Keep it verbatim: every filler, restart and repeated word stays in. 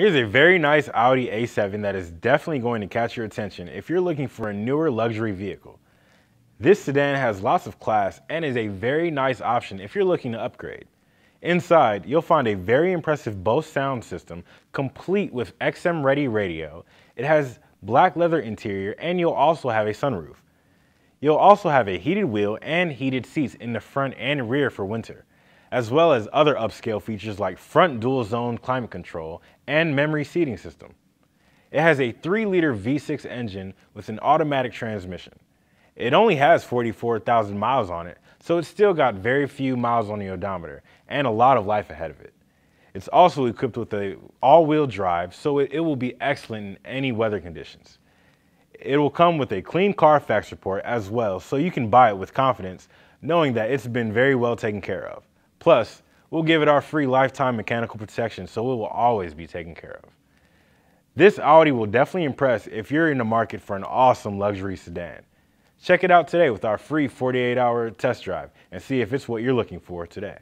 Here's a very nice Audi A seven that is definitely going to catch your attention if you're looking for a newer luxury vehicle. This sedan has lots of class and is a very nice option if you're looking to upgrade. Inside, you'll find a very impressive Bose sound system complete with X M ready radio. It has black leather interior and you'll also have a sunroof. You'll also have a heated wheel and heated seats in the front and rear for winter, as well as other upscale features like front dual zone climate control and memory seating system. It has a three liter V six engine with an automatic transmission. It only has forty-four thousand miles on it, so it's still got very few miles on the odometer and a lot of life ahead of it. It's also equipped with an all-wheel drive, so it, it will be excellent in any weather conditions. It will come with a clean Carfax report as well, so you can buy it with confidence knowing that it's been very well taken care of. Plus, we'll give it our free lifetime mechanical protection, so it will always be taken care of. This Audi will definitely impress if you're in the market for an awesome luxury sedan. Check it out today with our free forty-eight hour test drive and see if it's what you're looking for today.